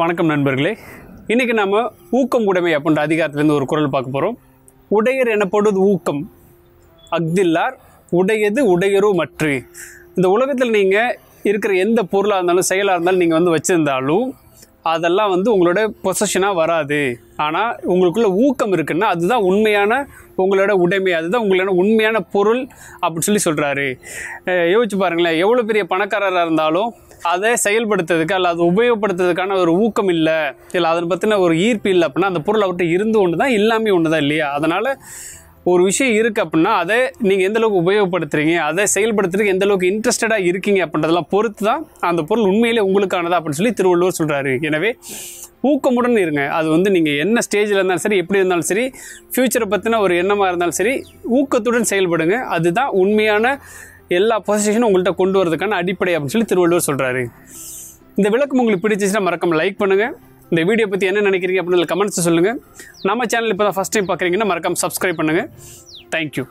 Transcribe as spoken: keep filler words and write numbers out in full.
வணக்கம் நண்பர்களே, இன்றைக்கி நாம் ஊக்கம் உடைமை அப்படின்ற அதிகாரத்துலேருந்து ஒரு குறள் பார்க்க போகிறோம். உடையர் எனப்படுவது ஊக்கம் அஃதில்லார் உடையது உடையரோ மற்ற. இந்த உலகத்தில் நீங்கள் இருக்கிற எந்த பொருளாக இருந்தாலும் செயலாக இருந்தாலும் நீங்கள் வந்து வச்சுருந்தாலும் அதெல்லாம் வந்து உங்களோட பொசஷனாக வராது. ஆனால் உங்களுக்குள்ள ஊக்கம் இருக்குன்னா அதுதான் உண்மையான உங்களோட உடைமை, அதுதான் உங்களோட உண்மையான பொருள் அப்படின்னு சொல்லி சொல்கிறாரு. யோசிச்சு பாருங்களேன், எவ்வளோ பெரிய பணக்காரராக இருந்தாலும் அதை செயல்படுத்துறதுக்கு அல்ல அதை உபயோகப்படுத்துறதுக்கான ஒரு ஊக்கம் இல்லை, இல்லை அதை பற்றின ஒரு ஈர்ப்பு இல்லை அப்படின்னா அந்த பொருள் அவர்கிட்ட இருந்து ஒன்று தான், இல்லாமல் ஒன்று தான் இல்லையா? அதனால் ஒரு விஷயம் இருக்குது அப்படின்னா அதை நீங்கள் எந்தளவுக்கு உபயோகப்படுத்துகிறீங்க, அதை செயல்படுத்துறதுக்கு எந்தளவுக்கு இன்ட்ரெஸ்டடாக இருக்கீங்க அப்படின்றதெல்லாம் பொறுத்து தான் அந்த பொருள் உண்மையிலே உங்களுக்கானதா அப்படின்னு சொல்லி திருவள்ளுவர் சொல்கிறாரு. எனவே ஊக்கமுடன் இருங்க. அது வந்து நீங்கள் என்ன ஸ்டேஜில் இருந்தாலும் சரி, எப்படி இருந்தாலும் சரி, ஃப்யூச்சரை பற்றின ஒரு எண்ணமாக இருந்தாலும் சரி, ஊக்கத்துடன் செயல்படுங்க. அதுதான் உண்மையான எல்லா பொசிஷனும் உங்கள்கிட்ட கொண்டு வரதுக்கான அடிப்படை அப்படின்னு சொல்லி திருவள்ளுவர் சொல்கிறாரு. இந்த விளக்கம் உங்களுக்கு பிடிச்சிச்சுன்னா மறக்காம லைக் பண்ணுங்கள். இந்த வீடியோ பற்றி என்ன நினைக்கிறீங்க அப்படின்னு கமெண்ட்ஸ் சொல்லுங்கள். நம்ம சேனல் இப்போ தான் ஃபஸ்ட் டைம் பார்க்குறீங்கன்னா மறக்காம சப்ஸ்கிரைப் பண்ணுங்கள். தேங்க்யூ.